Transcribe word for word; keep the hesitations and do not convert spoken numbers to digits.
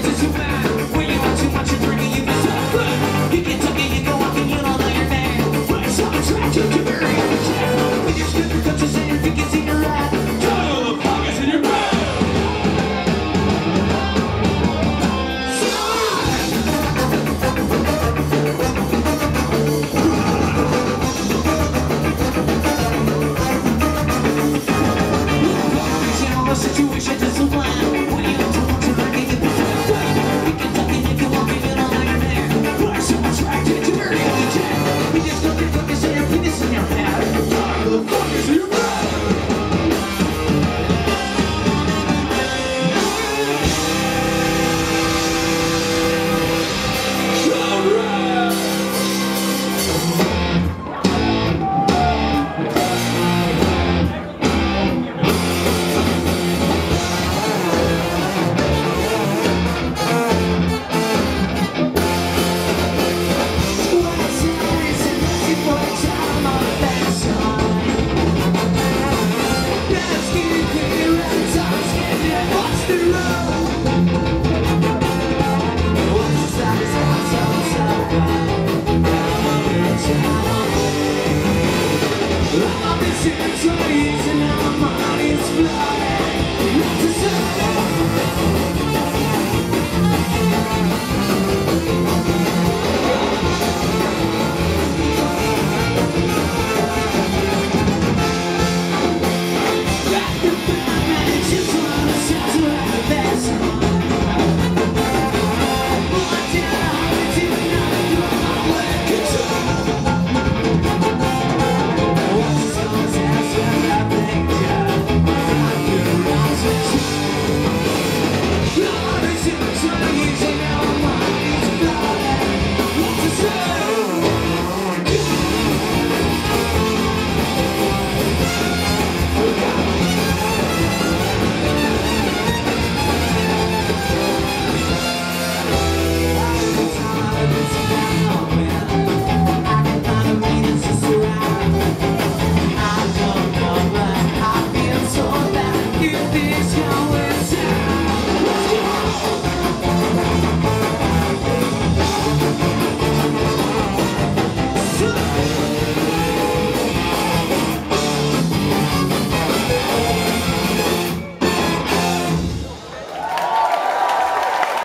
Situation